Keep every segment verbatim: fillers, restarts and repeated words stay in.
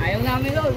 Ayaw namin doon.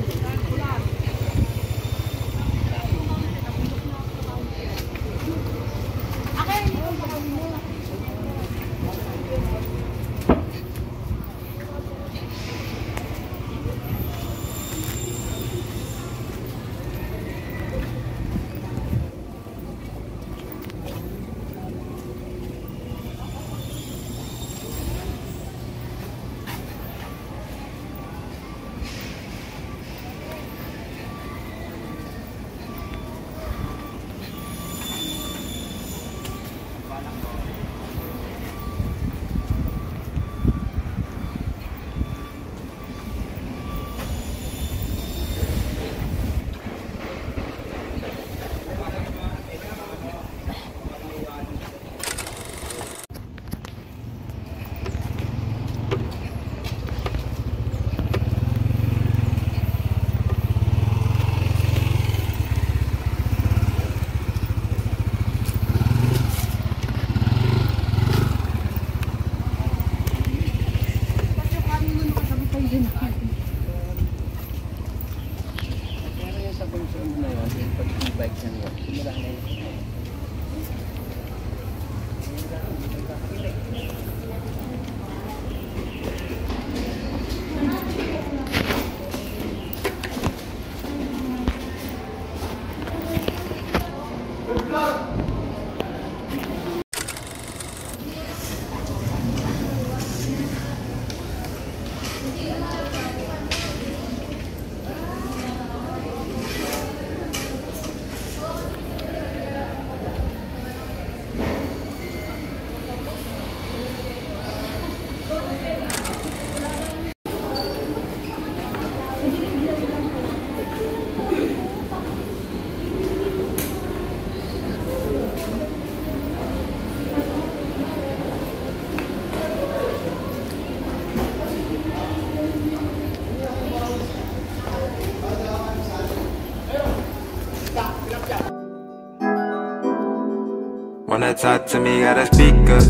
Wanna talk to me, gotta speak up.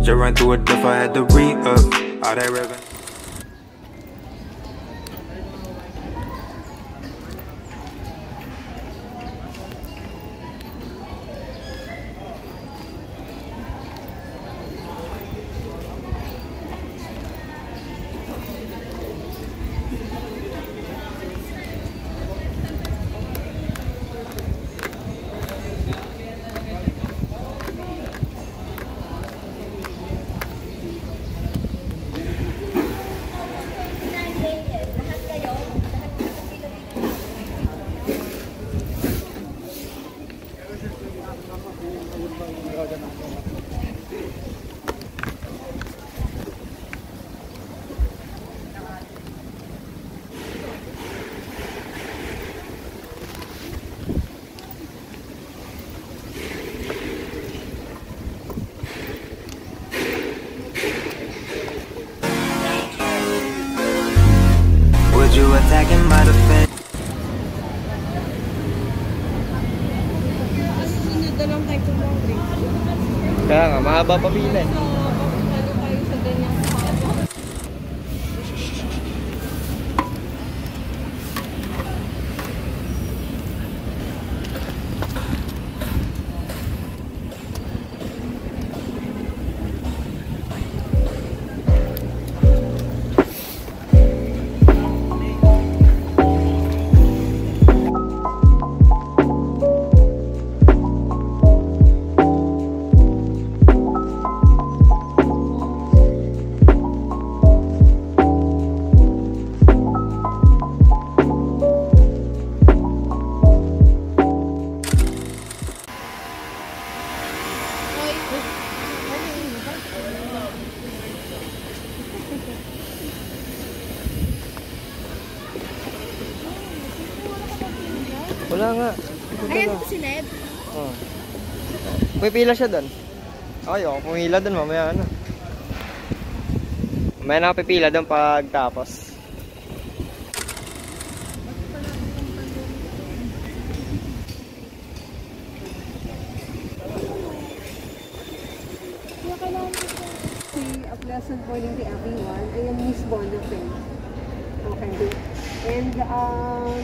Just run through a diff, I had to re-up. All that ribbon. Attacking my defense. Susunod na lang tayo ng drink. Kaya nga, mahaba pa pila. Mapunta tayo sa ganyan. Wala nga. Ayan po si Ned. Oh. May pila siya doon. Ay, ako pumila doon mamaya ano. May nakapipila doon pagtapos. A pleasant morning to everyone. I am Miss Bonafé. Okay. And, um,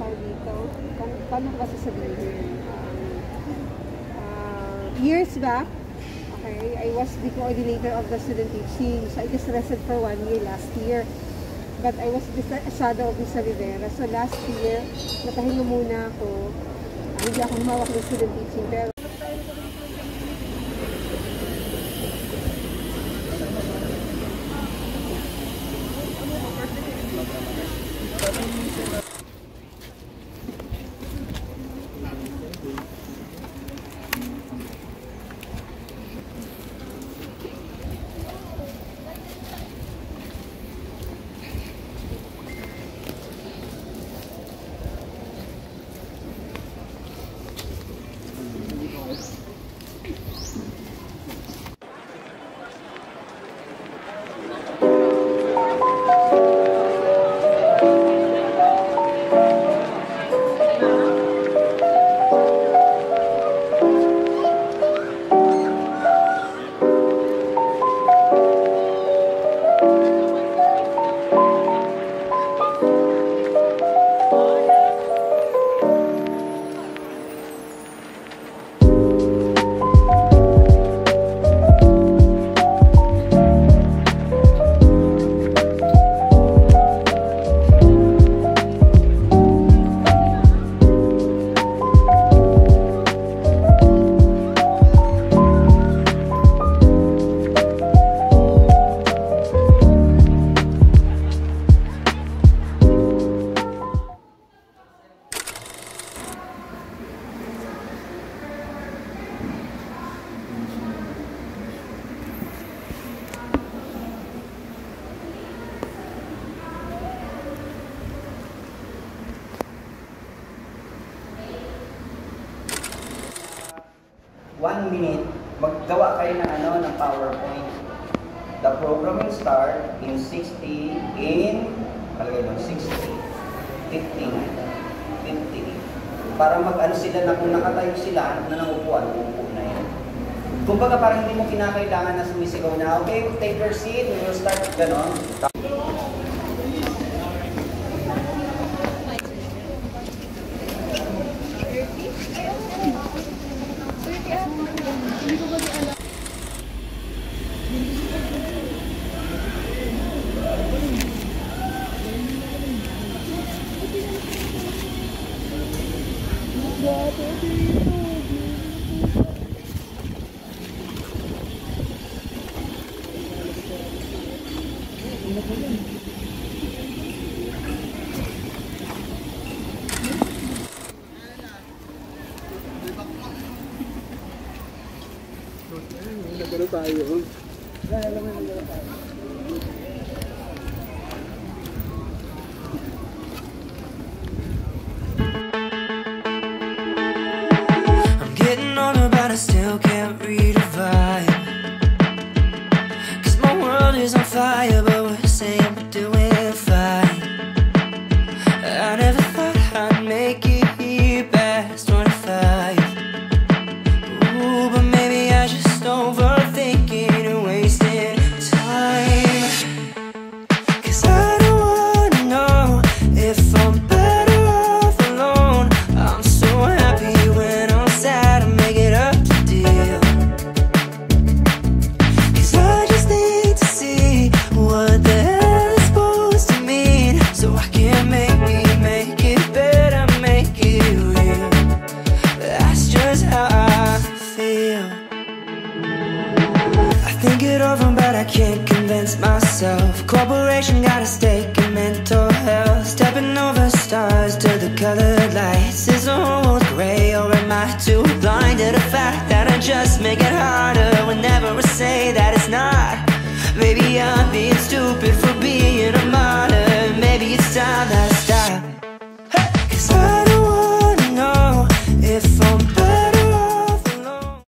dito, paano ko sasabihin? Um, uh, years back, okay, I was the coordinator of the student teaching. So I just rested for one year last year. But I was the shadow of Miss Rivera. So last year, natahinga muna ako. Uh, hindi ako humawak ng student teaching. Pero one minute, maggawa kayo ng ano ng PowerPoint. The programming start in sixty in palagay mo sixty, fifty, fifty. Para mag-ano sila na kung nakatayo sila na nangupuan, upo na yan. Kumbaga parang hindi mo kinakailangan na sumisigaw na, okay, take your seat, we will start, gano'n. Tayo. I'm getting older, but I still can't read a vibe. Cause my world is on fire, but we're saying we're doing fine. I never thought I'd make it here past twenty-five. Ooh, but maybe I just over. Corporation got a stake in mental health. Stepping over stars to the colored lights. Is the whole world gray, or am I too blind to the fact that I just make it hard?